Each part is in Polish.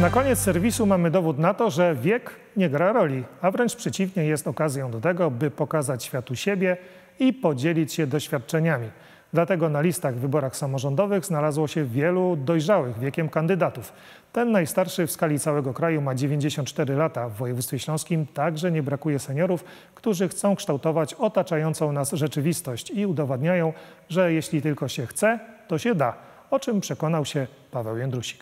Na koniec serwisu mamy dowód na to, że wiek nie gra roli, a wręcz przeciwnie, jest okazją do tego, by pokazać światu siebie i podzielić się doświadczeniami. Dlatego na listach w wyborach samorządowych znalazło się wielu dojrzałych wiekiem kandydatów. Ten najstarszy w skali całego kraju ma 94 lata. W województwie śląskim także nie brakuje seniorów, którzy chcą kształtować otaczającą nas rzeczywistość i udowadniają, że jeśli tylko się chce, to się da, o czym przekonał się Paweł Jędrusik.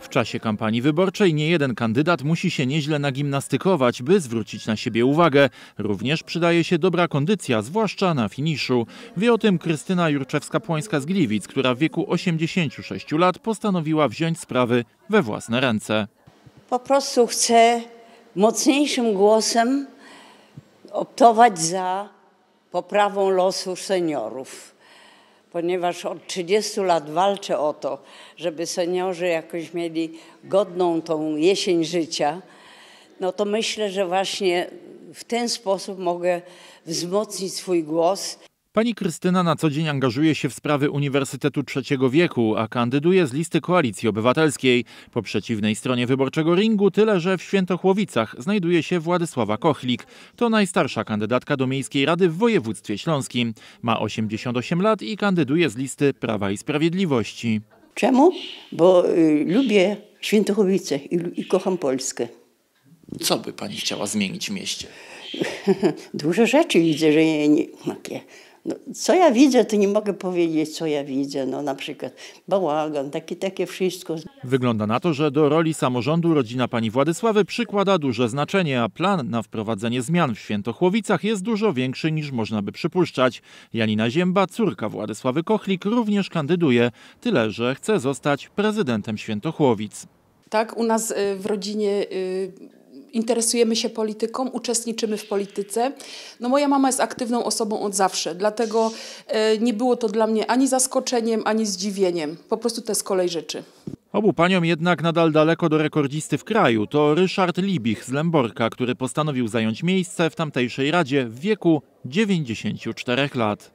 W czasie kampanii wyborczej niejeden kandydat musi się nieźle nagimnastykować, by zwrócić na siebie uwagę. Również przydaje się dobra kondycja, zwłaszcza na finiszu. Wie o tym Krystyna Jurczewska-Płońska z Gliwic, która w wieku 86 lat postanowiła wziąć sprawy we własne ręce. Po prostu chcę mocniejszym głosem optować za poprawą losu seniorów. Ponieważ od 30 lat walczę o to, żeby seniorzy jakoś mieli godną tą jesień życia, no to myślę, że właśnie w ten sposób mogę wzmocnić swój głos. Pani Krystyna na co dzień angażuje się w sprawy Uniwersytetu III Wieku, a kandyduje z listy Koalicji Obywatelskiej. Po przeciwnej stronie wyborczego ringu, tyle że w Świętochłowicach, znajduje się Władysława Kochlik. To najstarsza kandydatka do Miejskiej Rady w województwie śląskim. Ma 88 lat i kandyduje z listy Prawa i Sprawiedliwości. Czemu? Bo lubię Świętochłowice i kocham Polskę. Co by pani chciała zmienić w mieście? Dużo rzeczy widzę, że nie takie. No, co ja widzę, to nie mogę powiedzieć, co ja widzę. No, na przykład bałagan, takie wszystko. Wygląda na to, że do roli samorządu rodzina pani Władysławy przykłada duże znaczenie, a plan na wprowadzenie zmian w Świętochłowicach jest dużo większy niż można by przypuszczać. Janina Zięba, córka Władysławy Kochlik, również kandyduje, tyle że chce zostać prezydentem Świętochłowic. Tak, u nas w rodzinie interesujemy się polityką, uczestniczymy w polityce. No, moja mama jest aktywną osobą od zawsze, dlatego nie było to dla mnie ani zaskoczeniem, ani zdziwieniem. Po prostu to z kolei rzeczy. Obu paniom jednak nadal daleko do rekordzisty w kraju. To Ryszard Libich z Lęborka, który postanowił zająć miejsce w tamtejszej radzie w wieku 94 lat.